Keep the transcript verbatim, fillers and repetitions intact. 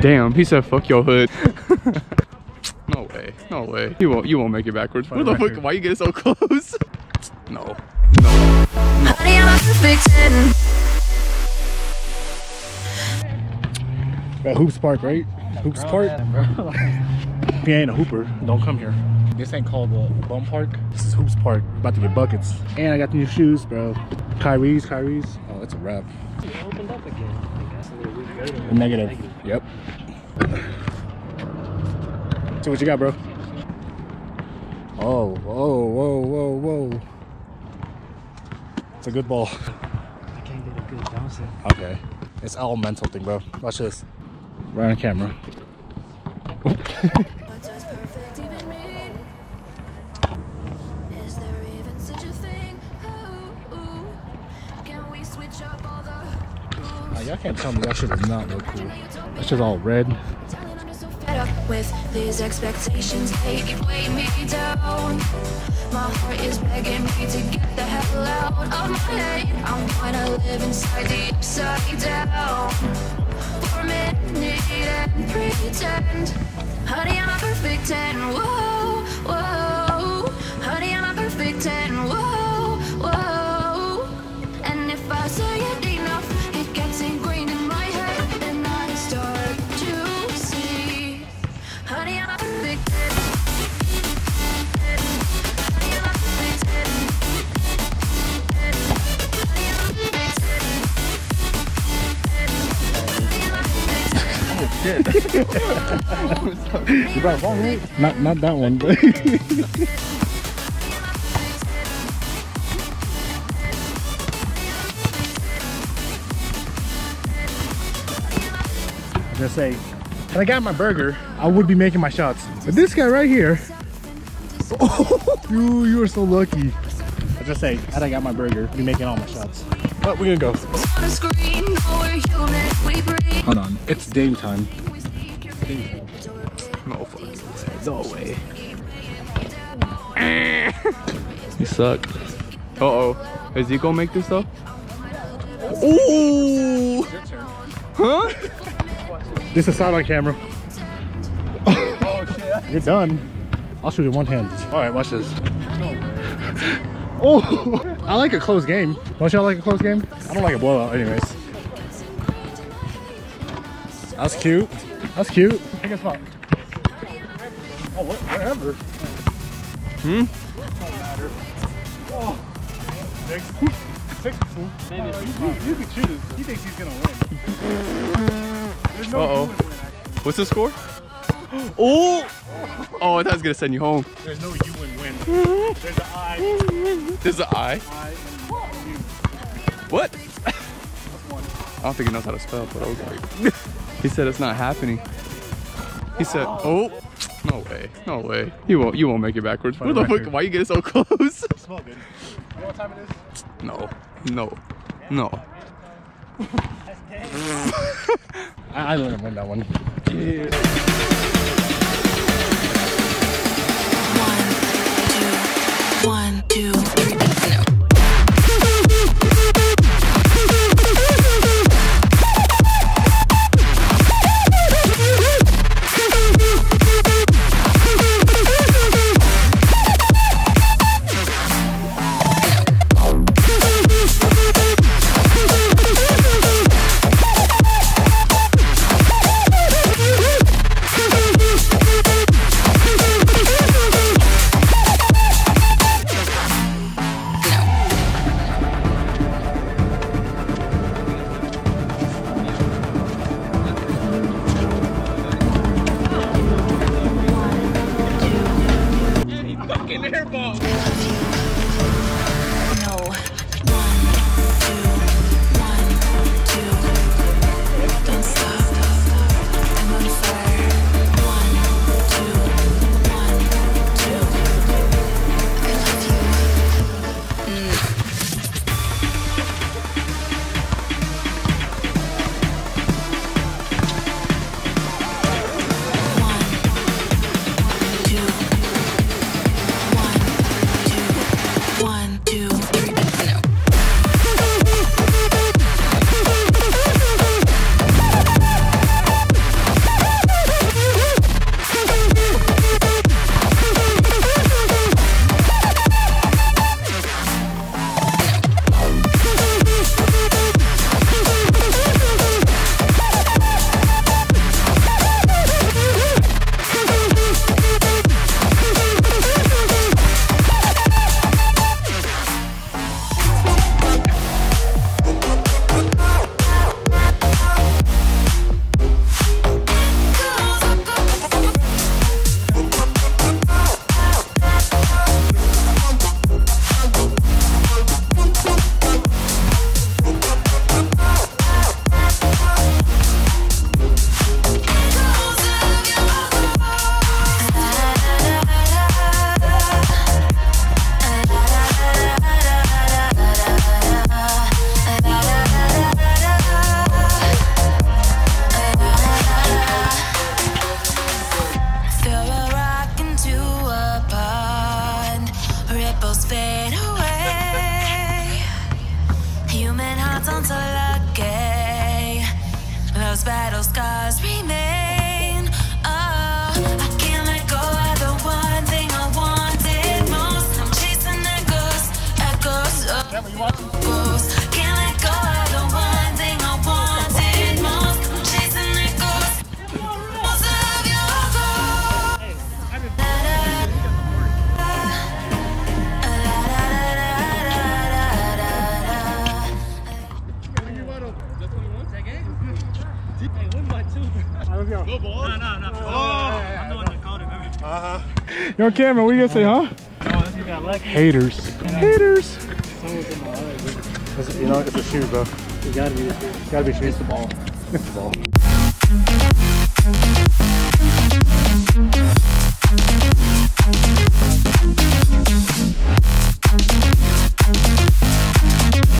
Damn, he said fuck your hood. No way, no way. You won't, you won't make it backwards. What the fuck, why you get so close? No, no, no. That Hoops Park, right? Hoops Park? If you ain't a hooper, don't come here. This ain't called the bum park. This is Hoops Park. About to get buckets. And I got the new shoes, bro. Kyrie's, Kyrie's. Oh, that's a wrap. It opened up again. Negative. Negative. Yep. So what you got, bro? Oh, whoa, whoa, whoa, whoa. It's a good ball. I can't get a good bounce in. Okay. It's all mental thing, bro. Watch this. Right on camera. Y'all can't tell me that shit does not look cool. That shit's all red. You got one, right? Not, not that one, but. Just say, if I got my burger, I would be making my shots. But this guy right here, oh, you, you are so lucky. I just say, if I got my burger, I'd be making all my shots. But we're gonna go. Hold on, it's Dame time. Dame. No fuck. No way. You suck. Uh oh. Is he gonna make this up? Ooh! Huh? This is sideline camera. Oh shit. You're done. I'll shoot with one hand. Alright, watch this. Oh! I like a close game. Don't y'all like a close game? I don't like a blowout, anyways. That's cute. That's cute. Take a spot. Oh, what? Whatever. Hmm? Oh. Six. Six. Oh, you, you can shoot it. He thinks he's gonna win. There's no uh-oh. What's the score? Oh! Oh, I thought I was gonna send you home. There's no you win win. There's an I. There's an I? I and you. What? That's one. I don't think he knows how to spell, but okay. He said it's not happening. He said, "Oh, no way, no way. You won't, you won't make it backwards." What the fuck? Why you get so close? It smells good. You know what time it is? No, no, no. I, I didn't win that one. Yeah. One, two, one, two, three. those battle scars remain. Oh, I can't let go of the one thing I wanted most. I'm chasing that ghost, that ghost, oh, ghost. Can't let go of the one thing I wanted most. I'm chasing that ghost, most of your ghost. Hey, I've been no balls? No, no, no. Oh, I'm the one that called it, remember? Uh huh. You're on camera, what are you gonna say, huh? No, this got lucky. Haters. Haters. You know, it's a shoe, bro. It gotta be, gotta be shoes. It's the ball. It's the ball.